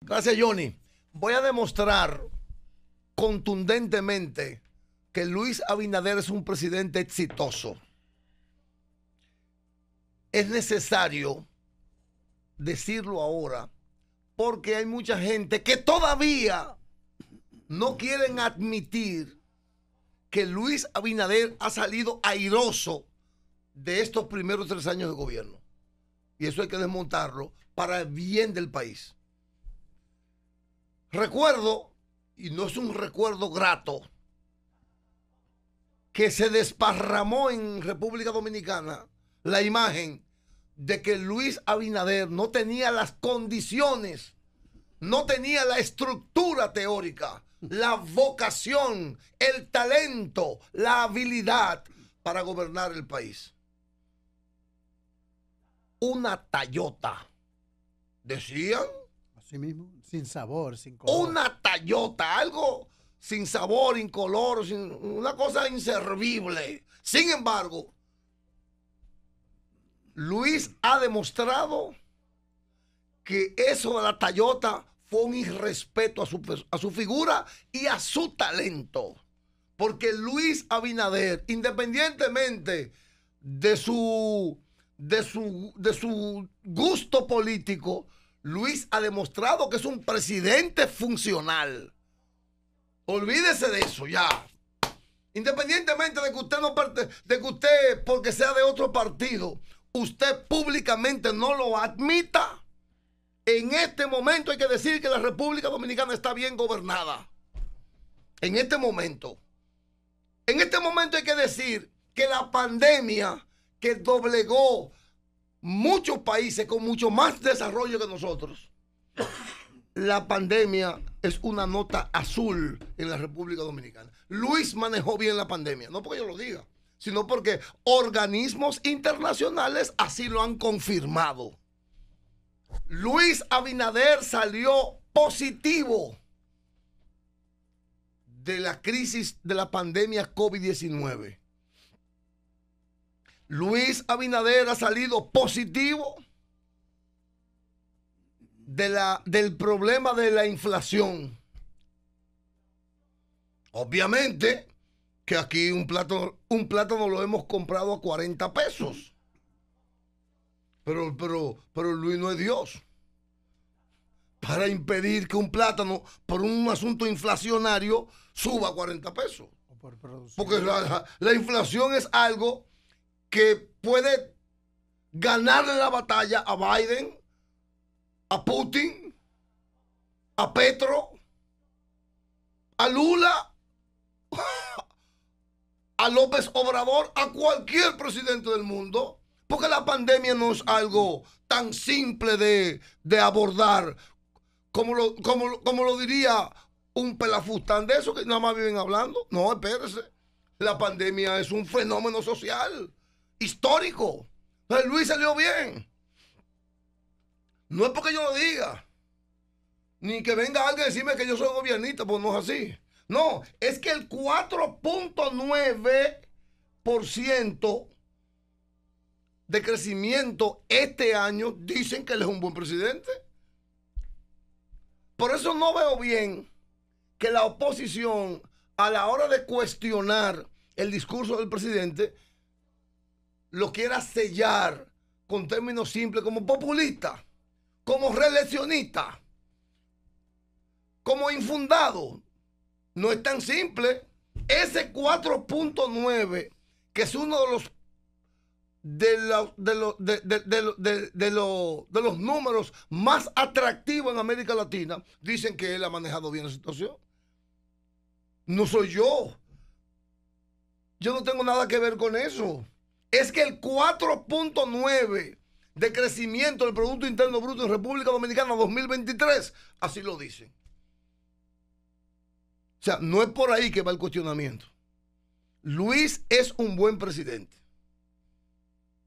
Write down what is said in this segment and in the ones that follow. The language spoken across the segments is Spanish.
Gracias, Johnny. Voy a demostrar contundentemente que Luis Abinader es un presidente exitoso. Es necesario decirlo ahora porque hay mucha gente que todavía no quieren admitir que Luis Abinader ha salido airoso de estos primeros 3 años de gobierno. Y eso hay que desmontarlo para el bien del país. Recuerdo, y no es un recuerdo grato, que se desparramó en República Dominicana la imagen de que Luis Abinader no tenía las condiciones, no tenía la estructura teórica, la vocación, el talento, la habilidad para gobernar el país. Una tallota, decían. Así mismo, sin sabor, sin color. Una tallota, algo sin sabor, incoloro, una cosa inservible. Sin embargo, Luis ha demostrado que eso de la tallota fue un irrespeto a su figura y a su talento. Porque Luis Abinader, independientemente de su gusto político, Luis ha demostrado que es un presidente funcional. Olvídese de eso ya. Independientemente de que usted no porque sea de otro partido, usted públicamente no lo admita, en este momento hay que decir que la República Dominicana está bien gobernada. En este momento. En este momento hay que decir que la pandemia que doblegó muchos países con mucho más desarrollo que nosotros, la pandemia es una nota azul en la República Dominicana. Luis manejó bien la pandemia, no porque yo lo diga, sino porque organismos internacionales así lo han confirmado. Luis Abinader salió positivo de la crisis de la pandemia COVID-19. Luis Abinader ha salido positivo del problema de la inflación. Obviamente que aquí un plátano lo hemos comprado a 40 pesos. Pero Luis no es Dios para impedir que un plátano, por un asunto inflacionario, suba a 40 pesos. Porque la inflación es algo que puede ganarle la batalla a Biden, a Putin, a Petro, a Lula, a López Obrador, a cualquier presidente del mundo, porque la pandemia no es algo tan simple de abordar como lo diría un pelafustán de esos que nada más viven hablando. No, espérese, la pandemia es un fenómeno social histórico. Entonces Luis salió bien. No es porque yo lo diga, ni que venga alguien a decirme que yo soy gobernista, pues no es así. No, es que el 4.9% de crecimiento este año dicen que él es un buen presidente. Por eso no veo bien que la oposición, a la hora de cuestionar el discurso del presidente, lo quiera sellar con términos simples como populista, como reeleccionista, como infundado. No es tan simple. Ese 4.9, que es uno de los números más atractivos en América Latina, dicen que él ha manejado bien la situación. No soy yo. Yo no tengo nada que ver con eso. Es que el 4.9 de crecimiento del Producto Interno Bruto en República Dominicana 2023, así lo dicen. O sea, no es por ahí que va el cuestionamiento. Luis es un buen presidente.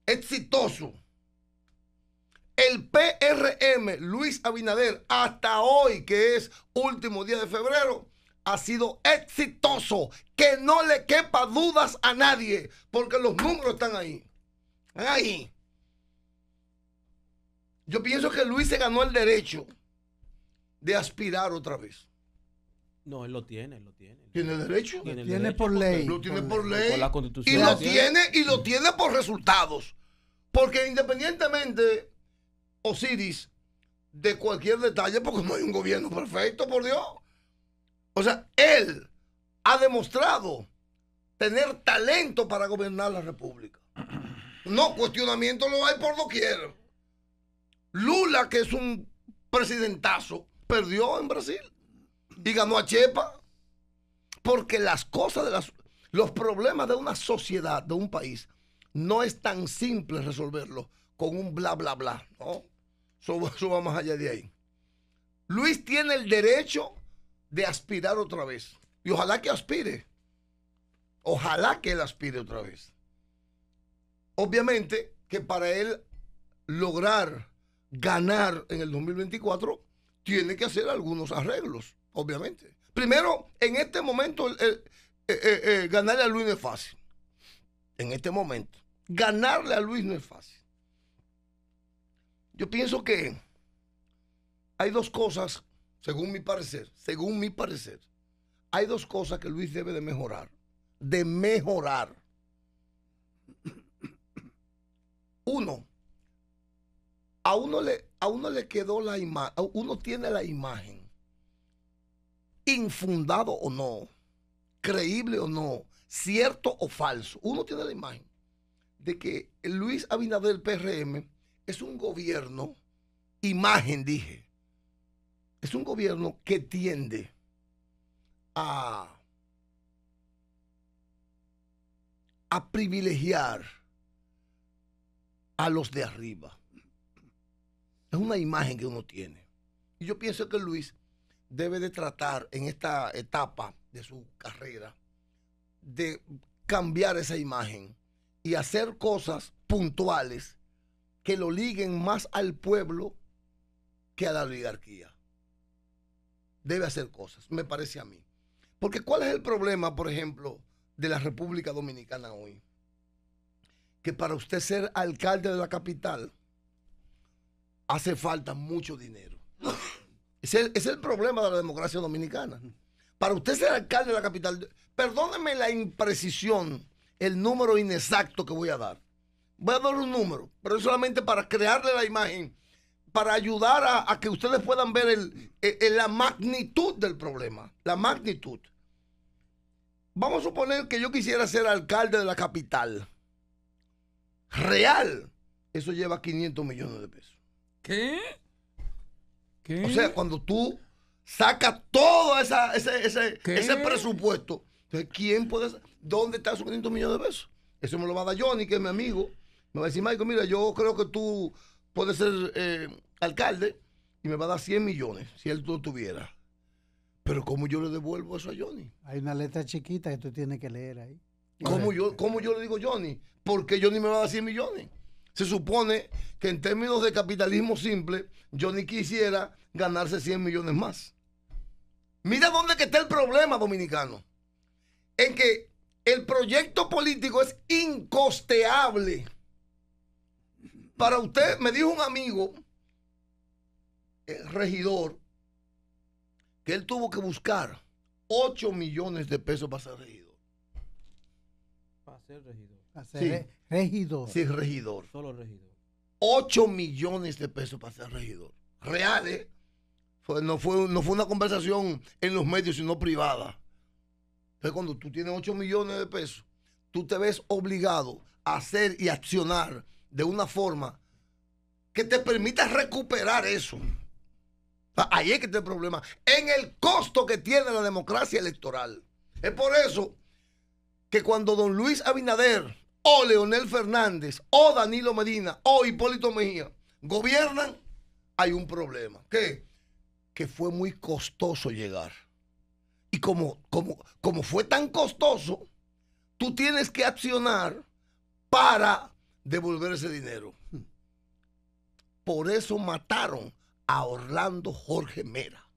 Exitoso. El PRM, Luis Abinader, hasta hoy, que es último día de febrero, ha sido exitoso. Que no le quepa dudas a nadie, porque los números están ahí. Ahí. Yo pienso que Luis se ganó el derecho de aspirar otra vez. No, él lo tiene, él lo tiene. ¿Tiene derecho? Tiene derecho por ley. Lo tiene por ley. Por la Constitución. Y lo tiene por resultados. Porque independientemente, Osiris, de cualquier detalle, porque no hay un gobierno perfecto, por Dios. O sea, él ha demostrado tener talento para gobernar la República. No, cuestionamiento lo hay por doquier. Lula, que es un presidentazo, perdió en Brasil y ganó a Chepa, porque las cosas, los problemas de una sociedad, de un país, no es tan simple resolverlos con un bla, bla, bla, ¿no? Eso va más allá de ahí. Luis tiene el derecho de aspirar otra vez. Y ojalá que aspire. Ojalá que él aspire otra vez. Obviamente que para él lograr ganar en el 2024 tiene que hacer algunos arreglos, obviamente. Primero, en este momento ganarle a Luis no es fácil. En este momento. Ganarle a Luis no es fácil. Yo pienso que hay dos cosas, según mi parecer, hay dos cosas que Luis debe de mejorar. Uno, a uno le quedó la imagen, uno tiene la imagen, infundado o no, creíble o no, cierto o falso, uno tiene la imagen de que Luis Abinader del PRM es un gobierno, es un gobierno que tiende a privilegiar a los de arriba. Es una imagen que uno tiene. Y yo pienso que Luis debe de tratar en esta etapa de su carrera de cambiar esa imagen y hacer cosas puntuales que lo liguen más al pueblo que a la oligarquía. Debe hacer cosas, me parece a mí. Porque ¿cuál es el problema, por ejemplo, de la República Dominicana hoy? Que para usted ser alcalde de la capital hace falta mucho dinero. Es el problema de la democracia dominicana. Para usted ser alcalde de la capital, perdóneme la imprecisión, el número inexacto que voy a dar. Voy a dar un número, pero es solamente para crearle la imagen, para ayudar a que ustedes puedan ver la magnitud del problema. La magnitud. Vamos a suponer que yo quisiera ser alcalde de la capital. Real. Eso lleva 500 millones de pesos. ¿Qué? O sea, cuando tú sacas todo ese presupuesto, entonces, ¿quién puede ser? ¿Dónde están esos 500 millones de pesos? Eso me lo va a dar Johnny, que es mi amigo. Me va a decir, Michael, mira, yo creo que tú puedes ser alcalde y me va a dar 100 millones, si él lo tuviera. Pero ¿cómo yo le devuelvo eso a Johnny? Hay una letra chiquita que tú tienes que leer ahí. ¿Cómo yo le digo Johnny? Porque Johnny me va a dar 100 millones. Se supone que en términos de capitalismo simple, Johnny quisiera ganarse 100 millones más. Mira dónde que está el problema dominicano. En que el proyecto político es incosteable. Para usted, me dijo un amigo, el regidor, que él tuvo que buscar 8 millones de pesos para ser regidor. Para ser regidor. Regidor. Solo regidor. 8 millones de pesos para ser regidor. Real, ¿eh? No fue una conversación en los medios, sino privada. Entonces, cuando tú tienes 8 millones de pesos, tú te ves obligado a hacer y accionar de una forma que te permita recuperar eso. Ahí es que está el problema. En el costo que tiene la democracia electoral. Es por eso que cuando don Luis Abinader o Leonel Fernández o Danilo Medina o Hipólito Mejía gobiernan, hay un problema. ¿Qué? Que fue muy costoso llegar. Y como fue tan costoso, tú tienes que accionar para devolver ese dinero. Por eso mataron a Orlando Jorge Mera.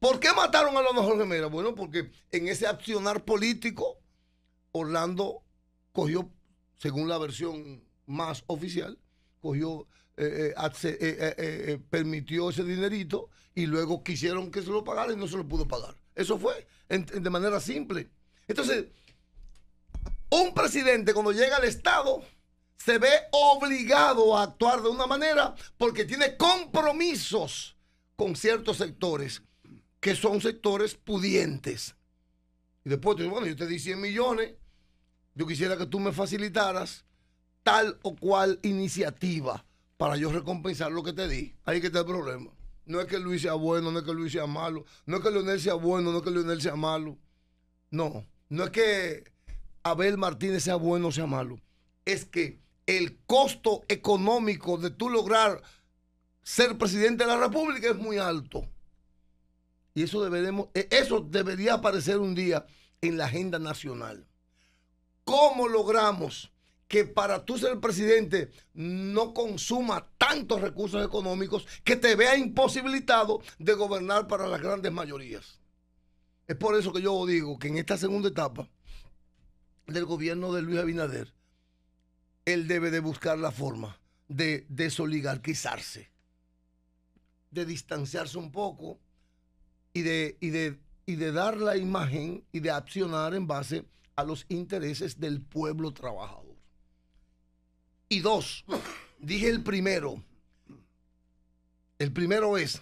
¿Por qué mataron a Orlando Jorge Mera? Bueno, porque en ese accionar político, Orlando cogió, según la versión más oficial, cogió permitió ese dinerito y luego quisieron que se lo pagara y no se lo pudo pagar. Eso fue de manera simple. Entonces, un presidente cuando llega al Estado se ve obligado a actuar de una manera porque tiene compromisos con ciertos sectores que son sectores pudientes. Y después te dice, bueno, yo te di 100 millones, yo quisiera que tú me facilitaras tal o cual iniciativa para yo recompensar lo que te di. Ahí que está el problema. No es que Luis sea bueno, no es que Luis sea malo, no es que Leonel sea bueno, no es que Leonel sea malo. No, no es que Abel Martínez sea bueno o sea malo. Es que el costo económico de tú lograr ser presidente de la República es muy alto. Y eso debería aparecer un día en la agenda nacional. ¿Cómo logramos que para tú ser presidente no consuma tantos recursos económicos que te vea imposibilitado de gobernar para las grandes mayorías? Es por eso que yo digo que en esta segunda etapa del gobierno de Luis Abinader, él debe de buscar la forma de desoligarquizarse, de distanciarse un poco y de dar la imagen y de accionar en base a los intereses del pueblo trabajador. Y dos, dije el primero. El primero es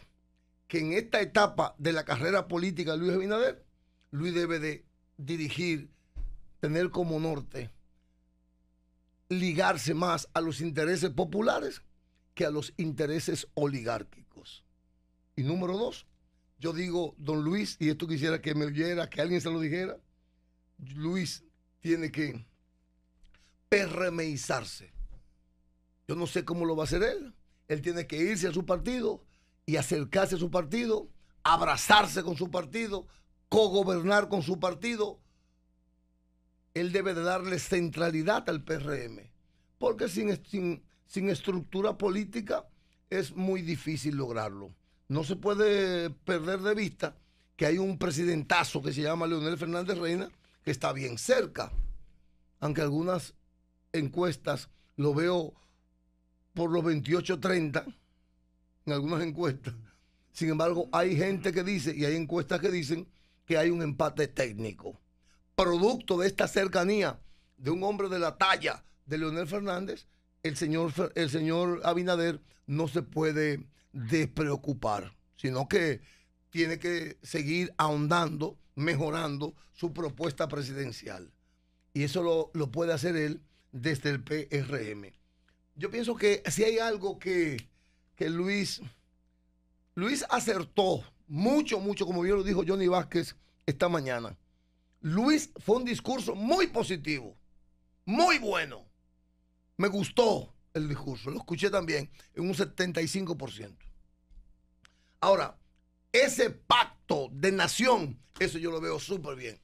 que en esta etapa de la carrera política de Luis Abinader, Luis debe de dirigir, tener como norte, ligarse más a los intereses populares que a los intereses oligárquicos. Y número dos, yo digo, don Luis, y esto quisiera que me oyera, que alguien se lo dijera, Luis tiene que PRMizarse. Yo no sé cómo lo va a hacer él. Él tiene que irse a su partido y acercarse a su partido, abrazarse con su partido, cogobernar con su partido. Él debe de darle centralidad al PRM, porque sin estructura política es muy difícil lograrlo. No se puede perder de vista que hay un presidentazo que se llama Leonel Fernández Reina, que está bien cerca, aunque algunas encuestas lo veo por los 28-30, en algunas encuestas. Sin embargo, hay gente que dice, y hay encuestas que dicen, que hay un empate técnico, producto de esta cercanía de un hombre de la talla de Leonel Fernández. El señor Abinader no se puede despreocupar, sino que tiene que seguir ahondando, mejorando su propuesta presidencial. Y eso lo puede hacer él desde el PRM. Yo pienso que si hay algo que Luis acertó mucho, como bien lo dijo Johnny Vázquez esta mañana. Luis fue un discurso muy positivo, muy bueno. Me gustó el discurso, lo escuché también en un 75%. Ahora, ese pacto de nación, eso yo lo veo súper bien.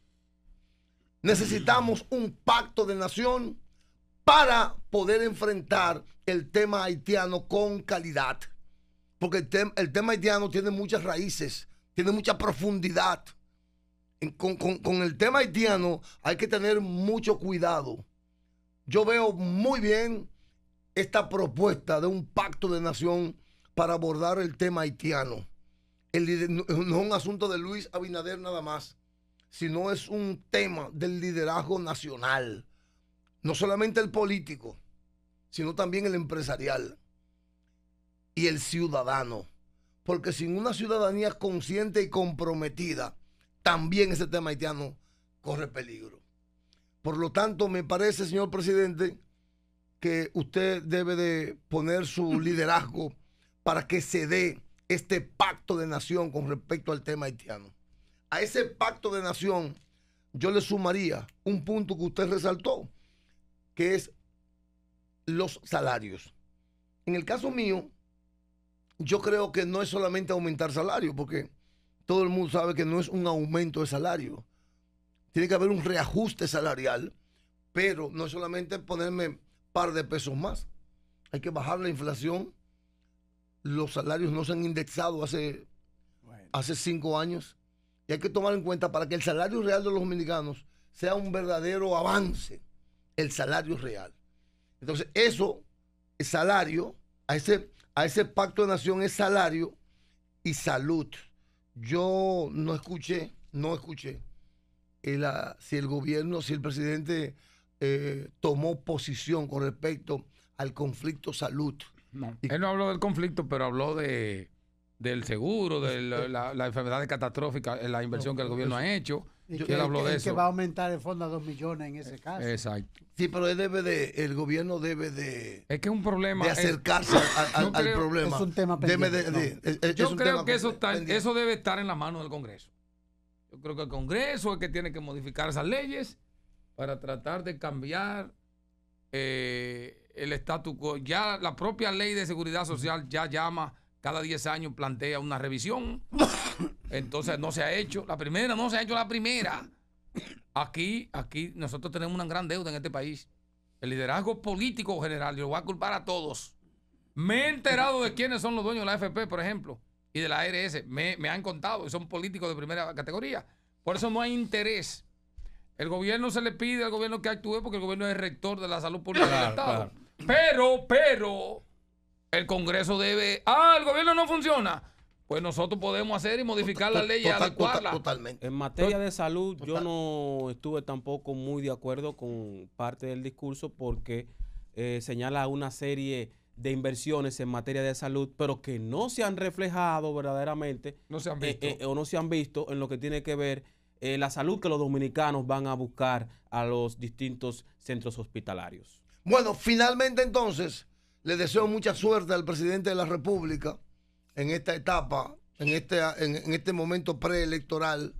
Necesitamos un pacto de nación para poder enfrentar el tema haitiano con calidad. Porque el tema haitiano tiene muchas raíces, tiene mucha profundidad. Con el tema haitiano hay que tener mucho cuidado. Yo veo muy bien esta propuesta de un pacto de nación para abordar el tema haitiano. No es un asunto de Luis Abinader nada más, sino es un tema del liderazgo nacional. No solamente el político, sino también el empresarial y el ciudadano. Porque sin una ciudadanía consciente y comprometida, también ese tema haitiano corre peligro. Por lo tanto, me parece, señor presidente, que usted debe de poner su liderazgo para que se dé este pacto de nación con respecto al tema haitiano. A ese pacto de nación yo le sumaría un punto que usted resaltó, que es los salarios. En el caso mío, yo creo que no es solamente aumentar salario, porque todo el mundo sabe que no es un aumento de salario. Tiene que haber un reajuste salarial, pero no es solamente ponerme un par de pesos más. Hay que bajar la inflación. Los salarios no se han indexado hace 5 años. Y hay que tomar en cuenta, para que el salario real de los dominicanos sea un verdadero avance, el salario real. Entonces, eso, el salario, a ese pacto de nación es salario y salud. Yo no escuché si el presidente tomó posición con respecto al conflicto salud. No, él no habló del conflicto, pero habló del seguro, de la enfermedad catastrófica, la inversión que el gobierno ha hecho. Él habló de eso. Que va a aumentar el fondo a 2 millones en ese caso. Exacto. Sí, pero el gobierno debe es que es un problema. De acercarse al problema. Es un tema pendiente. Yo creo que eso debe estar en la mano del Congreso. Yo creo que el Congreso es el que tiene que modificar esas leyes para tratar de cambiar el statu quo. Ya la propia ley de seguridad social ya llama... Cada 10 años plantea una revisión. Entonces no se ha hecho. La primera. Aquí nosotros tenemos una gran deuda en este país. El liderazgo político general, yo voy a culpar a todos. Me he enterado de quiénes son los dueños de la AFP, por ejemplo, y de la ARS. Me han contado, y son políticos de primera categoría. Por eso no hay interés. El gobierno se le pide al gobierno que actúe porque el gobierno es el rector de la salud pública del Estado. Claro. Pero... El Congreso debe... el gobierno no funciona. Pues nosotros podemos hacer y modificar la ley y adecuarla. Totalmente. En materia de salud, yo no estuve tampoco muy de acuerdo con parte del discurso porque señala una serie de inversiones en materia de salud, pero que no se han reflejado verdaderamente. No se han visto. O no se han visto en lo que tiene que ver la salud que los dominicanos van a buscar a los distintos centros hospitalarios. Bueno, finalmente entonces... Le deseo mucha suerte al presidente de la República en esta etapa, en este momento preelectoral.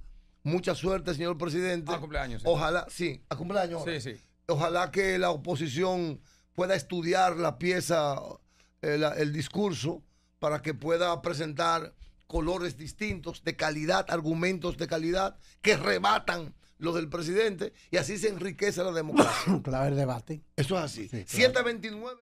Mucha suerte, señor presidente. A cumpleaños. Ojalá, sí, a cumpleaños. Sí, sí. Ojalá que la oposición pueda estudiar la pieza, el discurso, para que pueda presentar colores distintos, de calidad, argumentos de calidad, que rebatan los del presidente, y así se enriquece la democracia. Claro, el debate. Eso es así. Sí, claro. 7:29.